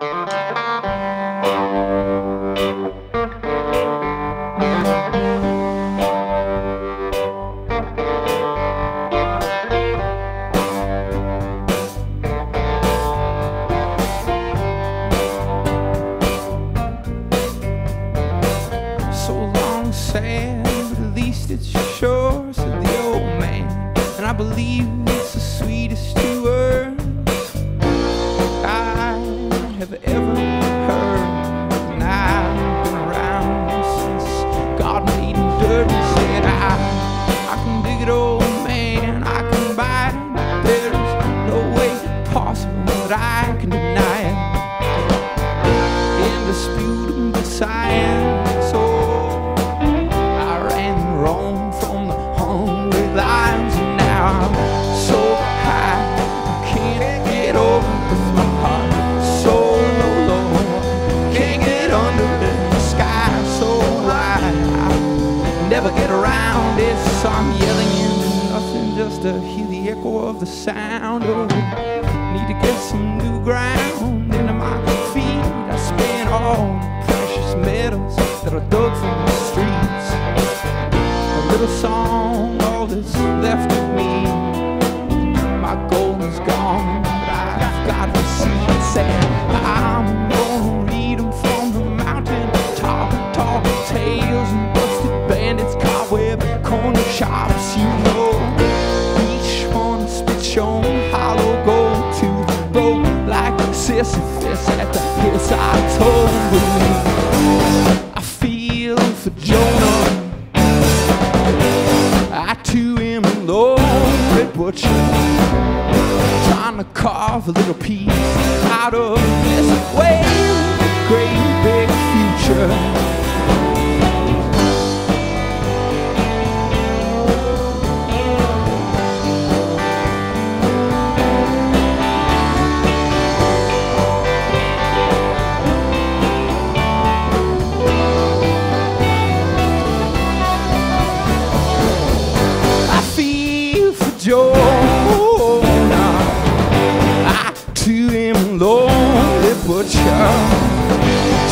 Sad, but at least it's your shore, said the old man, and I believe it's the sweetest two words I have ever heard. And I've been around since God made me dirty. Said I can dig it, old man, I can buy it. There's no way possible that I can deny it. Indisputable science, oh, never get around it, so I'm yelling you nothing just to hear the echo of the sound. Oh, need to get some new ground into my feet. I spent all the precious metals that I dug from the streets. A little song, all that's left of me. My gold is gone, but I've got the seeds, and I'm gonna read them from the mountain top. Tall tales and bandits, cobweb, corner shops, you know. Each one spits your own hollow gold to the boat like Sisyphus at the hillside toll booth. I feel for Jonah, I too am a lonely butcher, trying to carve a little piece out of this wave, great big future.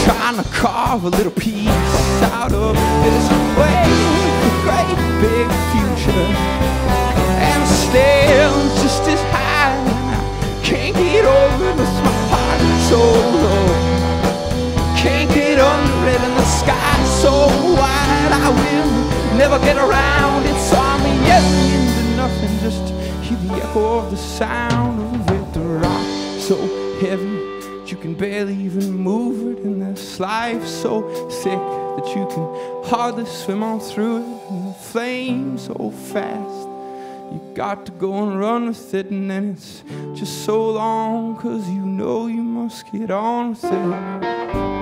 Trying to carve a little piece out of this way, a great big future. And still just as high, I can't get over this, my heart so low, can't get under it, in the sky so wide. I will never get around it, so I'm yelling into nothing just to hear the echo of the sound of it. The rock so heavy you can barely even move it, and this life so thick that you can hardly swim on through it, and the flame so fast you got to go and run with it, and then it's just so long, 'cause you know you must get on with it.